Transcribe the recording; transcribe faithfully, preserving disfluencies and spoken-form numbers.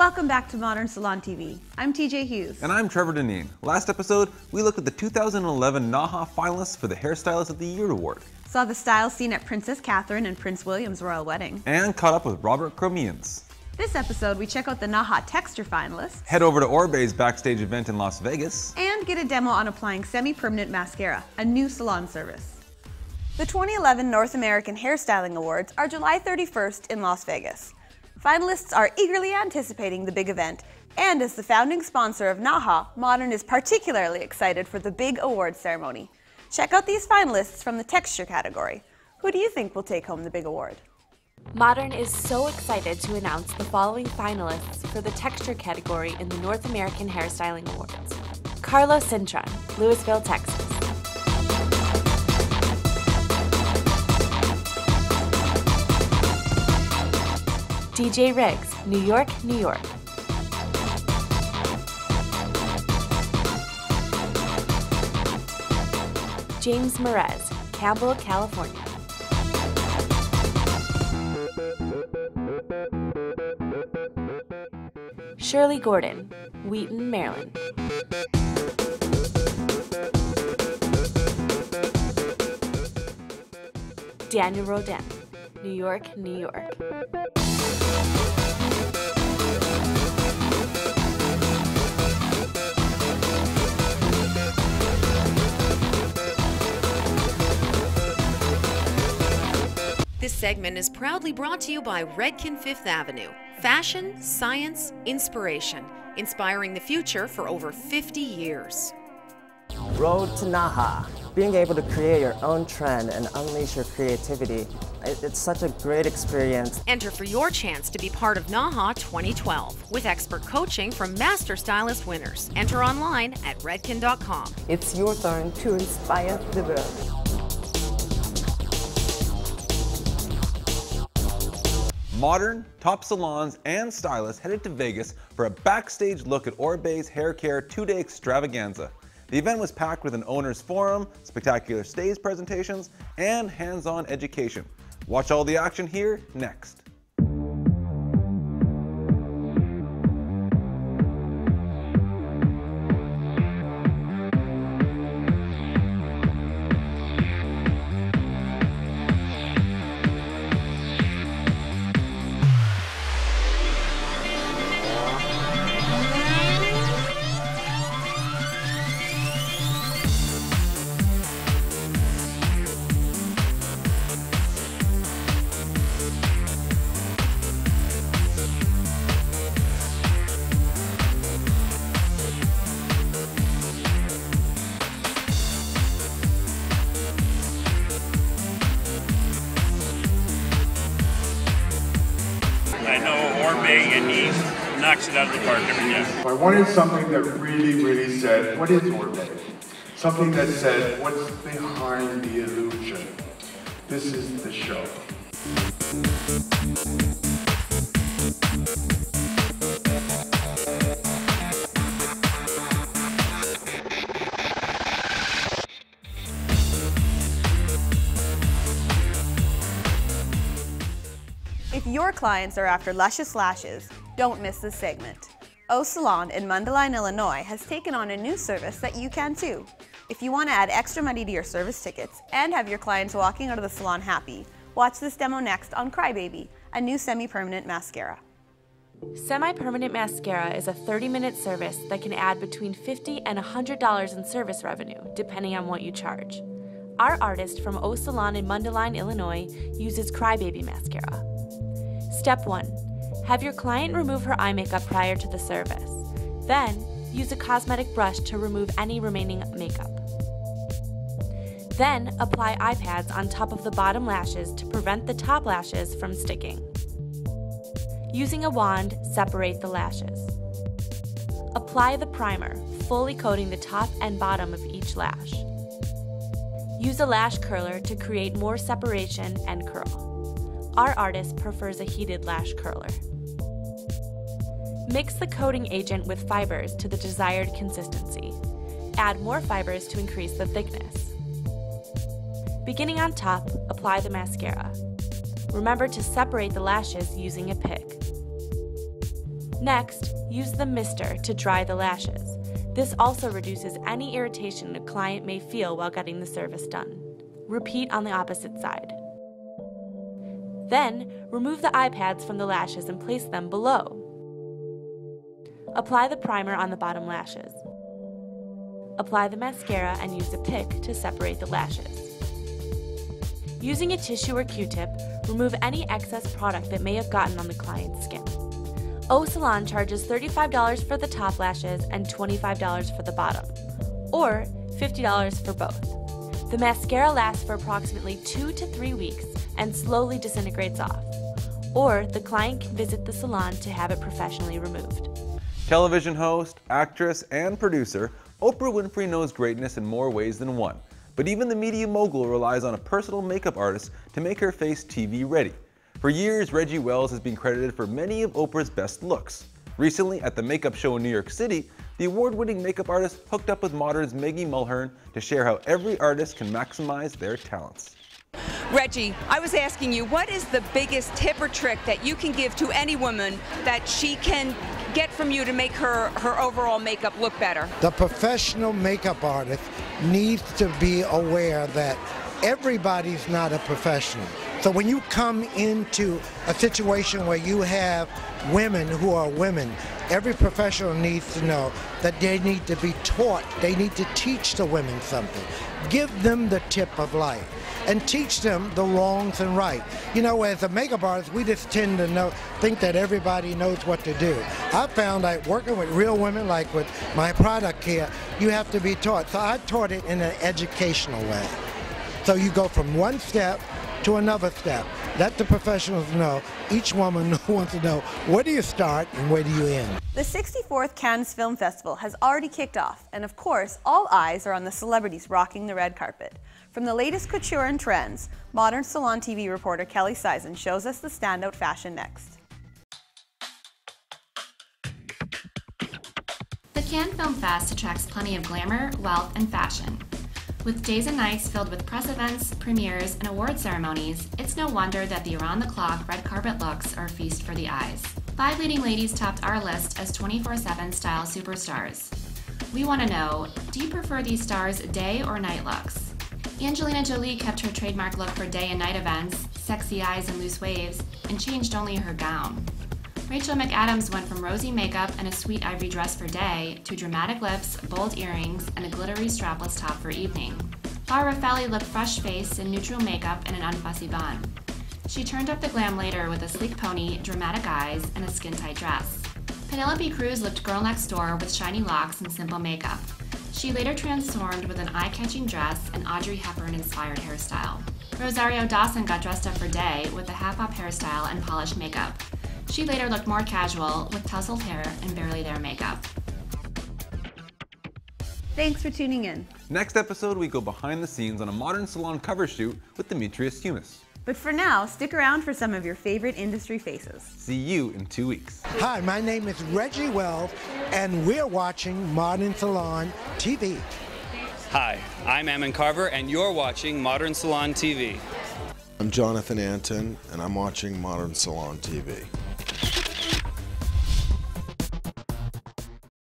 Welcome back to Modern Salon T V. I'm T J Hughes. And I'm Trevor Dineen. Last episode, we looked at the two thousand eleven NAHA finalists for the Hairstylist of the Year award. Saw the style scene at Princess Catherine and Prince William's royal wedding. And caught up with Robert Cromienz. This episode, we check out the NAHA Texture finalists. Head over to Orbe's backstage event in Las Vegas. And get a demo on applying semi-permanent mascara, a new salon service. The twenty eleven North American Hairstyling Awards are July thirty-first in Las Vegas. Finalists are eagerly anticipating the big event, and as the founding sponsor of NAHA, Modern is particularly excited for the big awards ceremony. Check out these finalists from the texture category. Who do you think will take home the big award? Modern is so excited to announce the following finalists for the texture category in the North American Hairstyling Awards. Carlos Cintra, Louisville, Texas. D J Riggs, New York, New York. James Merez, Campbell, California. Shirley Gordon, Wheaton, Maryland. Daniel Rodin, New York, New York. This segment is proudly brought to you by Redken Fifth Avenue. Fashion, science, inspiration. Inspiring the future for over fifty years. Road to NAHA. Being able to create your own trend and unleash your creativity. It's such a great experience. Enter for your chance to be part of NAHA twenty twelve with expert coaching from master stylist winners. Enter online at redken dot com. It's your turn to inspire the world. Modern, top salons, and stylists headed to Vegas for a backstage look at Orbe's hair care two-day extravaganza. The event was packed with an owner's forum, spectacular stage presentations, and hands-on education. Watch all the action here next. Knocks it out of the park every day. I wanted something that really, really said, what is Orbe? Something that said, what's behind the illusion? This is the show. If your clients are after luscious lashes, don't miss this segment. O Salon in Mundelein, Illinois has taken on a new service that you can too. If you want to add extra money to your service tickets and have your clients walking out of the salon happy, watch this demo next on Crybaby, a new semi-permanent mascara. Semi-permanent mascara is a thirty-minute service that can add between fifty dollars and one hundred dollars in service revenue, depending on what you charge. Our artist from O Salon in Mundelein, Illinois uses Crybaby mascara. Step one. Have your client remove her eye makeup prior to the service. Then, use a cosmetic brush to remove any remaining makeup. Then, apply eye pads on top of the bottom lashes to prevent the top lashes from sticking. Using a wand, separate the lashes. Apply the primer, fully coating the top and bottom of each lash. Use a lash curler to create more separation and curl. Our artist prefers a heated lash curler. Mix the coating agent with fibers to the desired consistency. Add more fibers to increase the thickness. Beginning on top, apply the mascara. Remember to separate the lashes using a pick. Next, use the mister to dry the lashes. This also reduces any irritation a client may feel while getting the service done. Repeat on the opposite side. Then, remove the eye pads from the lashes and place them below. Apply the primer on the bottom lashes. Apply the mascara and use a pick to separate the lashes. Using a tissue or Q-tip, remove any excess product that may have gotten on the client's skin. O Salon charges thirty-five dollars for the top lashes and twenty-five dollars for the bottom, or fifty dollars for both. The mascara lasts for approximately two to three weeks and slowly disintegrates off, or the client can visit the salon to have it professionally removed. Television host, actress, and producer, Oprah Winfrey knows greatness in more ways than one, but even the media mogul relies on a personal makeup artist to make her face T V ready. For years, Reggie Wells has been credited for many of Oprah's best looks. Recently, at the makeup show in New York City, the award-winning makeup artist hooked up with Modern's Maggie Mulhern to share how every artist can maximize their talents. Reggie, I was asking you, what is the biggest tip or trick that you can give to any woman that she can get from you to make her, her overall makeup look better? The professional makeup artist needs to be aware that everybody's not a professional. So when you come into a situation where you have women who are women, every professional needs to know that they need to be taught, they need to teach the women something. Give them the tip of life and teach them the wrongs and right. You know, as a makeup artist, we just tend to know, think that everybody knows what to do. I found like working with real women, like with my product here, you have to be taught. So I taught it in an educational way. So you go from one step to another step. Let the professionals know, each woman wants to know, where do you start and where do you end? The sixty-fourth Cannes Film Festival has already kicked off, and of course, all eyes are on the celebrities rocking the red carpet. From the latest couture and trends, Modern Salon T V reporter Kelly Sizin shows us the standout fashion next. The Cannes Film Fest attracts plenty of glamour, wealth, and fashion. With days and nights filled with press events, premieres, and award ceremonies, it's no wonder that the around-the-clock red carpet looks are a feast for the eyes. Five leading ladies topped our list as twenty-four seven style superstars. We want to know, do you prefer these stars' day or night looks? Angelina Jolie kept her trademark look for day and night events, sexy eyes and loose waves, and changed only her gown. Rachel McAdams went from rosy makeup and a sweet ivory dress for day to dramatic lips, bold earrings, and a glittery strapless top for evening. Farrah Fawcett looked fresh-faced in neutral makeup and an unfussy bun. She turned up the glam later with a sleek pony, dramatic eyes, and a skin-tight dress. Penelope Cruz looked girl next door with shiny locks and simple makeup. She later transformed with an eye-catching dress and Audrey Hepburn-inspired hairstyle. Rosario Dawson got dressed up for day with a half-up hairstyle and polished makeup. She later looked more casual with tousled hair and barely their makeup. Thanks for tuning in. Next episode, we go behind the scenes on a Modern Salon cover shoot with Demetrius Humis. But for now, stick around for some of your favorite industry faces. See you in two weeks. Hi, my name is Reggie Wells, and we're watching Modern Salon T V. Hi, I'm Emin Carver, and you're watching Modern Salon T V. I'm Jonathan Anton, and I'm watching Modern Salon T V.